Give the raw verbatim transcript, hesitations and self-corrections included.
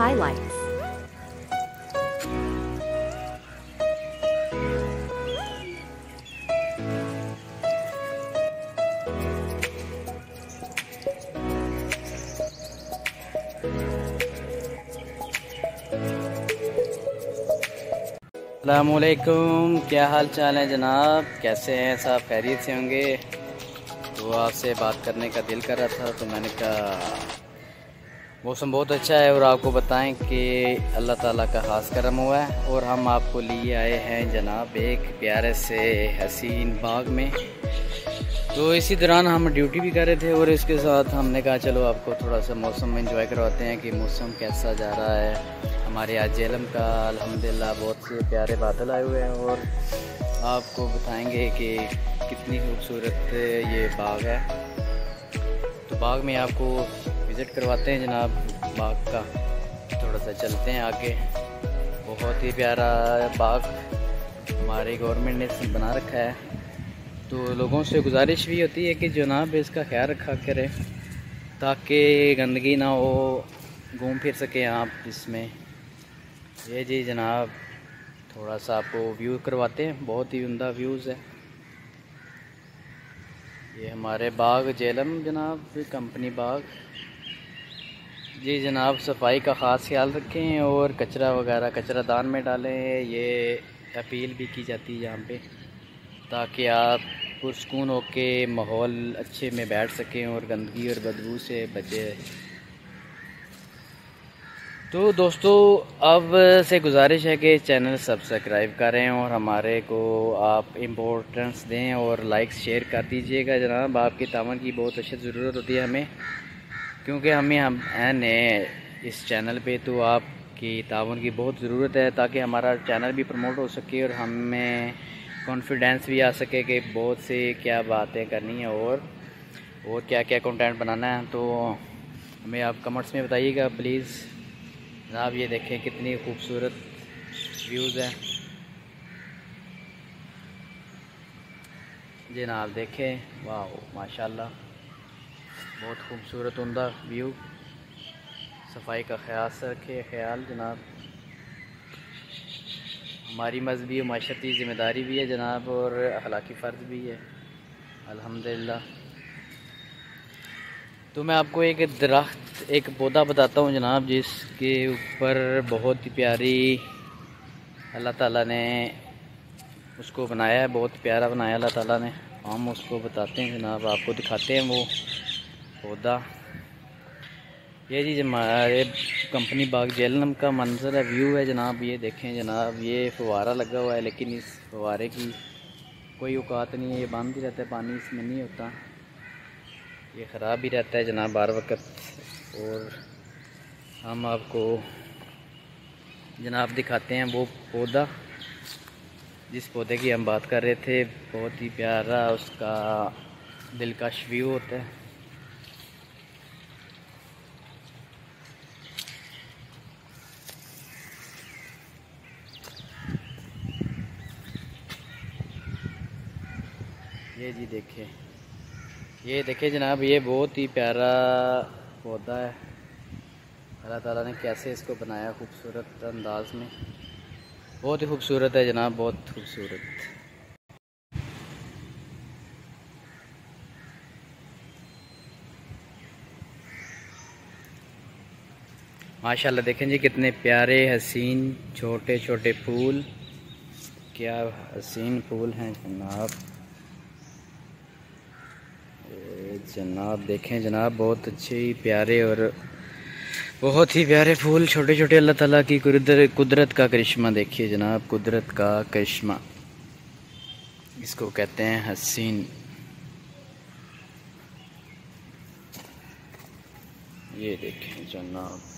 highlights. अस्सलामुअलैकुम, क्या हाल चाल है जनाब, कैसे हैं साहब, खैरियत से होंगे। तो आपसे बात करने का दिल कर रहा था, तो मैंने कहा मौसम बहुत अच्छा है और आपको बताएं कि अल्लाह ताला का खास करम हुआ है। और हम आपको लिए आए हैं जनाब एक प्यारे से हसीन बाग में। तो इसी दौरान हम ड्यूटी भी कर रहे थे और इसके साथ हमने कहा चलो आपको थोड़ा सा मौसम में इंजॉय करवाते हैं कि मौसम कैसा जा रहा है। हमारे आज झेलम का अल्हम्दुलिल्लाह बहुत से प्यारे बादल आए हुए हैं और आपको बताएंगे कि कितनी खूबसूरत ये बाग है। तो बाग में आपको विज़िट करवाते हैं जनाब बाग का। थोड़ा सा चलते हैं आगे। बहुत ही प्यारा बाग हमारे गवर्नमेंट ने बना रखा है। तो लोगों से गुजारिश भी होती है कि जनाब इसका ख्याल रखा करें ताकि गंदगी ना हो, घूम फिर सकें आप इसमें। ये जी जनाब थोड़ा सा आपको व्यू करवाते हैं, बहुत ही उम्दा व्यूज़ है। ये हमारे बाग झेलम जनाब, कंपनी बाग। जी जनाब सफाई का ख़ास ख्याल रखें और कचरा वगैरह कचरा दान में डालें, ये अपील भी की जाती है यहाँ पे, ताकि आप पुरसकून होके माहौल अच्छे में बैठ सकें और गंदगी और बदबू से बचे। तो दोस्तों अब से गुजारिश है कि चैनल सब्सक्राइब करें और हमारे को आप इम्पोर्टेंस दें और लाइक शेयर कर दीजिएगा जनाब। आपके तावन की बहुत अच्छी ज़रूरत होती है हमें, क्योंकि हमें हम हैं नए इस चैनल पे, तो आपकी तावन की बहुत ज़रूरत है ताकि हमारा चैनल भी प्रमोट हो सके और हमें कॉन्फिडेंस भी आ सके कि बहुत से क्या बातें करनी है और और क्या क्या कंटेंट बनाना है। तो हमें आप कमेंट्स में बताइएगा प्लीज़ जनाब। ये देखें कितनी खूबसूरत व्यूज़ है जनाब, देखें वाह माशाल्लाह, बहुत खूबसूरत उमदा व्यू। सफाई का ख्याल रखे ख्याल जनाब, हमारी मजहबी माशरती ज़िम्मेदारी भी है जनाब और अखलाकी फ़र्ज भी है अल्हम्दुलिल्लाह। तो मैं आपको एक दरख्त एक पौधा बताता हूँ जनाब, जिसके ऊपर बहुत ही प्यारी अल्लाह ताला ने उसको बनाया है, बहुत प्यारा बनाया अल्लाह ताला ने। हम उसको बताते हैं जनाब, आपको दिखाते हैं वो पौधा। ये जी हमारे कंपनी बाग झेलम का मंजर है, व्यू है जनाब। ये देखें जनाब, ये फव्वारा लगा हुआ है, लेकिन इस फव्वारे की कोई औकात नहीं है, ये बंद ही रहता है, पानी इसमें नहीं होता, ये ख़राब भी रहता है जनाब बार वक्त। और हम आपको जनाब दिखाते हैं वो पौधा जिस पौधे की हम बात कर रहे थे। बहुत ही प्यारा उसका दिलकश व्यू होता है। ये जी देखिए, ये देखिए जनाब, ये बहुत ही प्यारा पौधा है, अल्लाह ताला ने कैसे इसको बनाया खूबसूरत अंदाज में, बहुत ही खूबसूरत है जनाब, बहुत खूबसूरत। माशाल्लाह देखें जी कितने प्यारे हसीन छोटे छोटे फूल, क्या हसीन फूल हैं जनाब जनाब देखें जनाब, बहुत अच्छे प्यारे और बहुत ही प्यारे फूल, छोटे छोटे। अल्लाह ताला की कुदरत का करिश्मा देखिए जनाब, कुदरत का करिश्मा इसको कहते हैं हसीन। ये देखें जनाब,